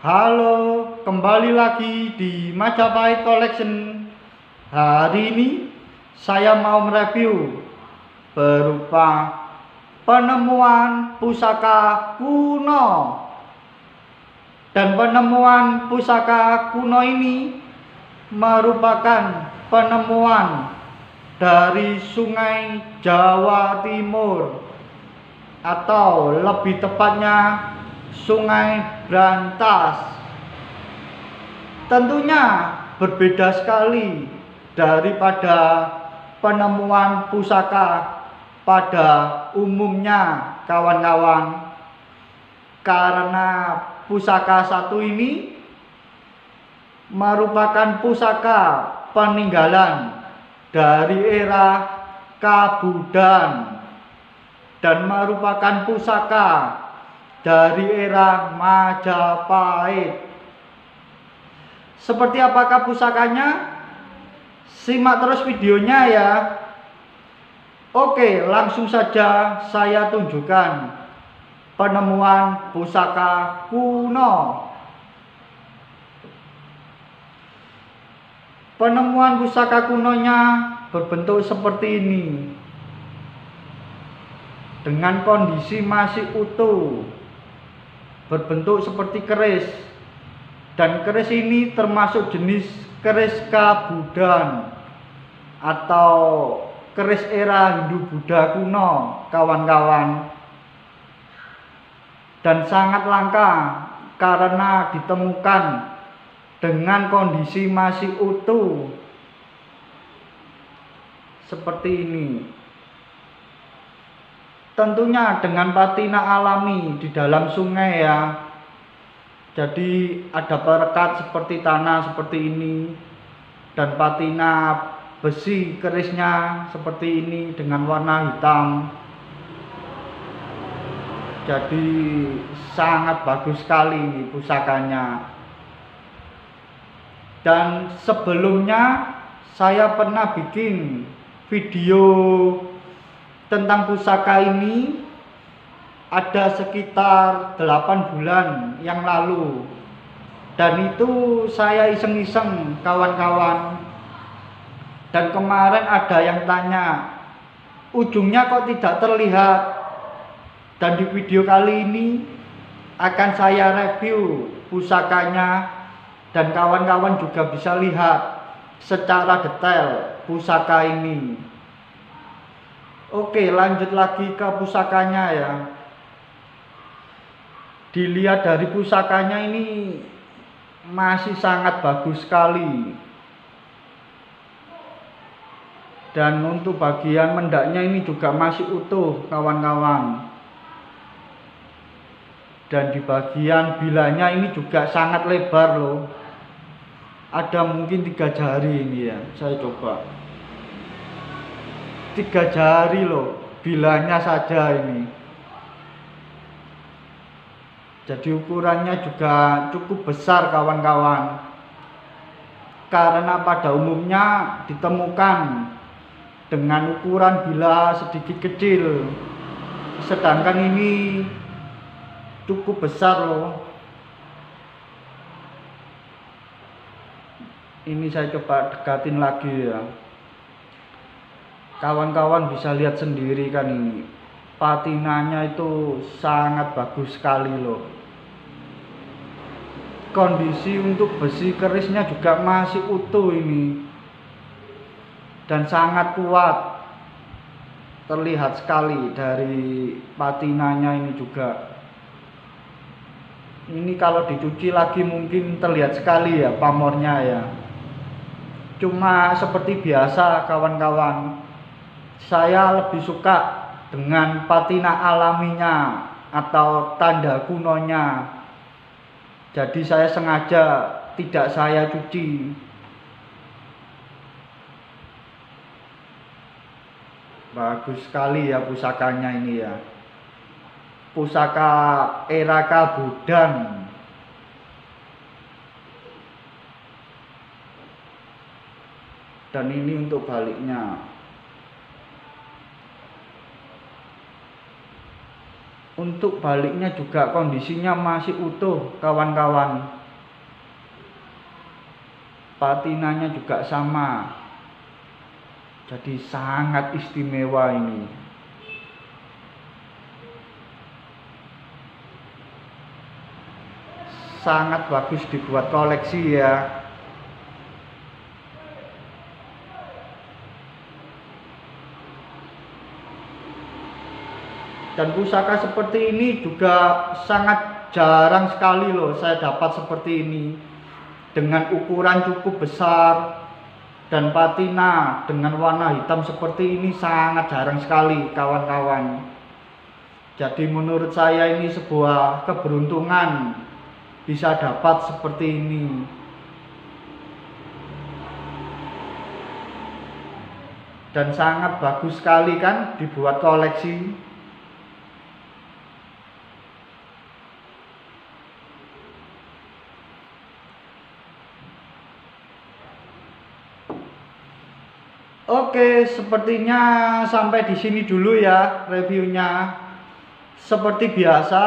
Halo, kembali lagi di Majapahit Collection. Hari ini saya mau mereview berupa penemuan pusaka kuno. Dan penemuan pusaka kuno ini merupakan penemuan dari Sungai Jawa Timur, atau lebih tepatnya Sungai Brantas. Tentunya berbeda sekali daripada penemuan pusaka pada umumnya, kawan-kawan, karena pusaka satu ini merupakan pusaka peninggalan dari era Kabudhan dan merupakan pusaka dari era Majapahit. Seperti apakah pusakanya? Simak terus videonya ya. Oke, langsung saja saya tunjukkan penemuan pusaka kuno. Penemuan pusaka kunonya berbentuk seperti ini, dengan kondisi masih utuh. Berbentuk seperti keris, dan keris ini termasuk jenis keris Kabudhan atau keris era Hindu-Buddha kuno, kawan-kawan, dan sangat langka karena ditemukan dengan kondisi masih utuh seperti ini. Tentunya dengan patina alami di dalam sungai ya. Jadi ada perekat seperti tanah seperti ini, dan patina besi kerisnya seperti ini dengan warna hitam. Jadi sangat bagus sekali pusakanya. Dan sebelumnya saya pernah bikin video tentang pusaka ini, ada sekitar 8 bulan yang lalu, dan itu saya iseng-iseng, kawan-kawan. Dan kemarin ada yang tanya, ujungnya kok tidak terlihat. Dan di video kali ini akan saya review pusakanya, dan kawan-kawan juga bisa lihat secara detail pusaka ini. Oke, lanjut lagi ke pusakanya ya. Dilihat dari pusakanya ini masih sangat bagus sekali. Dan untuk bagian mendaknya ini juga masih utuh, kawan-kawan. Dan di bagian bilanya ini juga sangat lebar loh. Ada mungkin 3 jari ini ya. Saya coba 3 jari loh, bilanya saja ini. Jadi ukurannya juga cukup besar, kawan-kawan. Karena pada umumnya ditemukan dengan ukuran bila sedikit kecil, sedangkan ini cukup besar loh. Ini saya coba dekatin lagi ya. Kawan-kawan bisa lihat sendiri kan, ini patinanya itu sangat bagus sekali loh. Kondisi untuk besi kerisnya juga masih utuh ini, dan sangat kuat, terlihat sekali dari patinanya ini juga. Ini kalau dicuci lagi mungkin terlihat sekali ya pamornya ya. Cuma seperti biasa, kawan-kawan, saya lebih suka dengan patina alaminya atau tanda kunonya. Jadi saya sengaja tidak saya cuci. Bagus sekali ya pusakanya ini ya. Pusaka era Kabudhan. Dan ini untuk baliknya. Untuk baliknya juga kondisinya masih utuh kawan-kawan. Patinanya juga sama. Jadi sangat istimewa ini. Sangat bagus dibuat koleksi ya. Dan pusaka seperti ini juga sangat jarang sekali loh saya dapat seperti ini, dengan ukuran cukup besar dan patina dengan warna hitam seperti ini sangat jarang sekali kawan-kawan. Jadi menurut saya ini sebuah keberuntungan bisa dapat seperti ini. Dan sangat bagus sekali kan dibuat koleksi. Oke, sepertinya sampai di sini dulu ya reviewnya. Seperti biasa,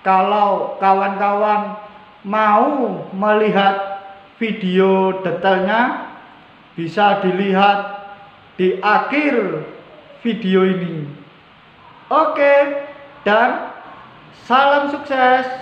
kalau kawan-kawan mau melihat video detailnya, bisa dilihat di akhir video ini. Oke, dan salam sukses.